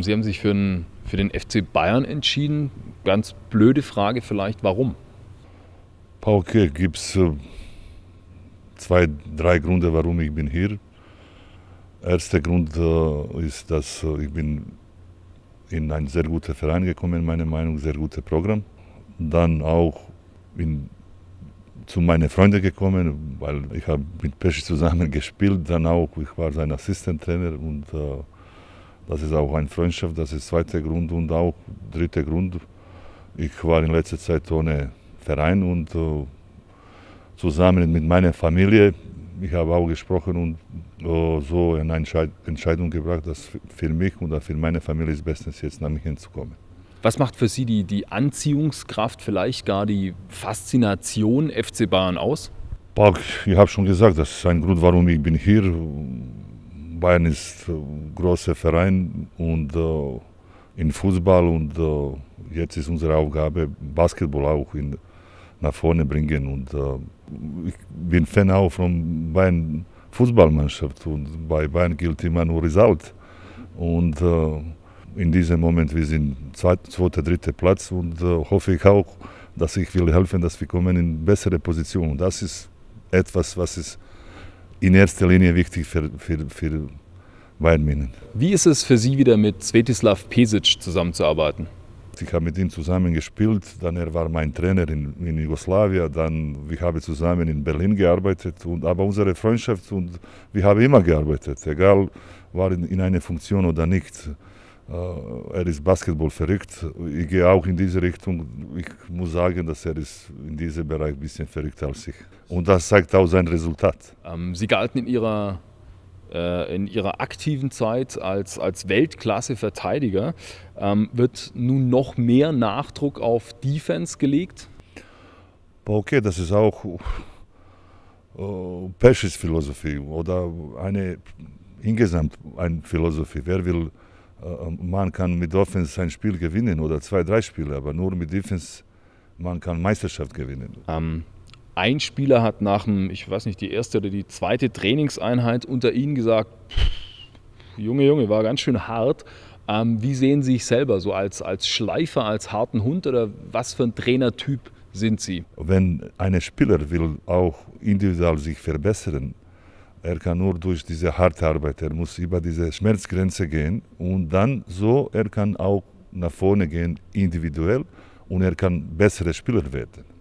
Sie haben sich für den FC Bayern entschieden. Ganz blöde Frage vielleicht, warum? Okay, gibt es zwei, drei Gründe, warum ich bin hier. Erster Grund ist, dass ich bin in einen sehr guten Verein gekommen, meiner Meinung nach, sehr gutes Programm. Dann auch zu meinen Freunden gekommen, weil ich habe mit Peschi zusammen gespielt, dann auch, ich war sein Assistenttrainer und das ist auch eine Freundschaft, das ist der zweite Grund und auch der dritte Grund, ich war in letzter Zeit ohne Verein und zusammen mit meiner Familie, ich habe auch gesprochen und so eine Entscheidung gebracht, dass für mich und für meine Familie es bestens jetzt nach München zu kommen. Was macht für Sie die Anziehungskraft, vielleicht gar die Faszination FC Bayern aus? Ich habe schon gesagt, das ist ein Grund, warum ich bin hier. Bayern ist ein großer Verein und in Fußball und jetzt ist unsere Aufgabe, Basketball auch nach vorne bringen. Und ich bin Fan auch von Bayern Fußballmannschaft und bei Bayern gilt immer nur Result. Und in diesem Moment, wir sind zweiter, dritter Platz und hoffe ich auch, dass ich will helfen, dass wir kommen in bessere Position. Und das ist etwas, was ist in erster Linie wichtig für Bayern München. Wie ist es für Sie wieder mit Svetislav Pesic zusammenzuarbeiten? Ich habe mit ihm zusammen gespielt, dann er war mein Trainer in Jugoslawien, dann wir haben zusammen in Berlin gearbeitet, und, aber unsere Freundschaft und wir haben immer gearbeitet, egal war in einer Funktion oder nicht. Er ist Basketball verrückt. Ich gehe auch in diese Richtung. Ich muss sagen, dass er ist in diesem Bereich ein bisschen verrückt als ich. Und das zeigt auch sein Resultat. Sie galten in ihrer aktiven Zeit als Weltklasse-Verteidiger. Wird nun noch mehr Nachdruck auf Defense gelegt? Okay, das ist auch Peschis Philosophie oder eine insgesamt eine Philosophie. Wer will man kann mit Offense ein Spiel gewinnen oder zwei, drei Spiele, aber nur mit Defense man kann Meisterschaft gewinnen. Ein Spieler hat nach dem, ich weiß nicht, die erste oder die zweite Trainingseinheit unter Ihnen gesagt, Junge, war ganz schön hart. Wie sehen Sie sich selber so als Schleifer, als harten Hund oder was für ein Trainertyp sind Sie? Wenn ein Spieler will auch individuell sich verbessern, er kann nur durch diese harte Arbeit, er muss über diese Schmerzgrenze gehen und dann so, er kann auch nach vorne gehen individuell und er kann bessere Spieler werden.